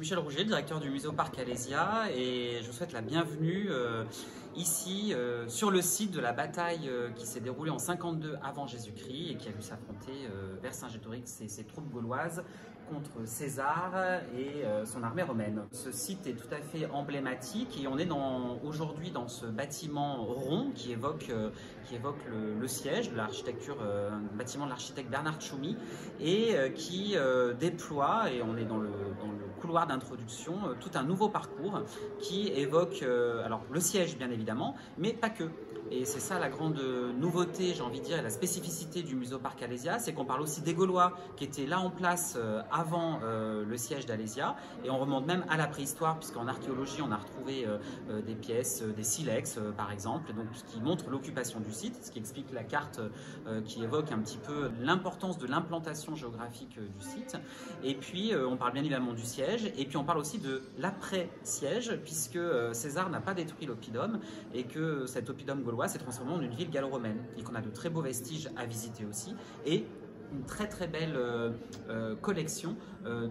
Michel Rouger, directeur du MuséoParc d'Alésia, et je vous souhaite la bienvenue ici sur le site de la bataille qui s'est déroulée en 52 avant Jésus-Christ et qui a vu s'affronter Vercingétorix et ses troupes gauloises contre César et son armée romaine. Ce site est tout à fait emblématique et on est aujourd'hui dans ce bâtiment rond qui évoque le siège de l'architecture, le bâtiment de l'architecte Bernard Tschumi, et qui déploie, et on est dans le couloir d'introduction, tout un nouveau parcours qui évoque alors le siège bien évidemment, mais pas que. Et c'est ça la grande nouveauté, j'ai envie de dire, et la spécificité du MuséoParc d'Alésia, c'est qu'on parle aussi des Gaulois qui étaient là en place avant le siège d'Alésia, et on remonte même à la préhistoire, puisqu'en archéologie on a retrouvé des pièces, des silex par exemple, donc ce qui montre l'occupation du site, ce qui explique la carte qui évoque un petit peu l'importance de l'implantation géographique du site. Et puis on parle bien évidemment du siège, et puis on parle aussi de l'après-siège, puisque César n'a pas détruit l'oppidum et que cet oppidum gaulois s'est transformé en une ville gallo-romaine et qu'on a de très beaux vestiges à visiter aussi, et une très très belle collection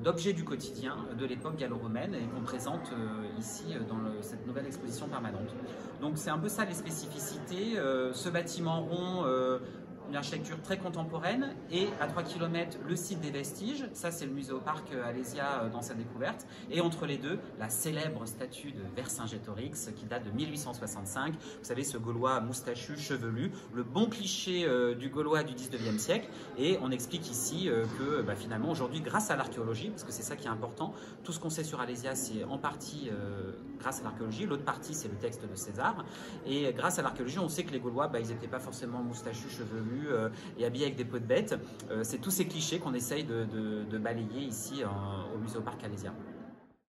d'objets du quotidien de l'époque gallo-romaine et qu'on présente ici dans cette nouvelle exposition permanente. Donc c'est un peu ça les spécificités, ce bâtiment rond, une architecture très contemporaine, et à 3 km le site des vestiges, ça c'est le MuséoParc d'Alésia dans sa découverte, et entre les deux la célèbre statue de Vercingétorix qui date de 1865, vous savez, ce Gaulois moustachu, chevelu, le bon cliché du Gaulois du 19e siècle. Et on explique ici que finalement aujourd'hui, grâce à l'archéologie, parce que c'est ça qui est important, tout ce qu'on sait sur Alésia c'est en partie grâce à l'archéologie, l'autre partie c'est le texte de César, et grâce à l'archéologie on sait que les Gaulois ils n'étaient pas forcément moustachus, chevelus et habillé avec des peaux de bêtes. C'est tous ces clichés qu'on essaye de balayer ici au MuséoParc d'Alésia.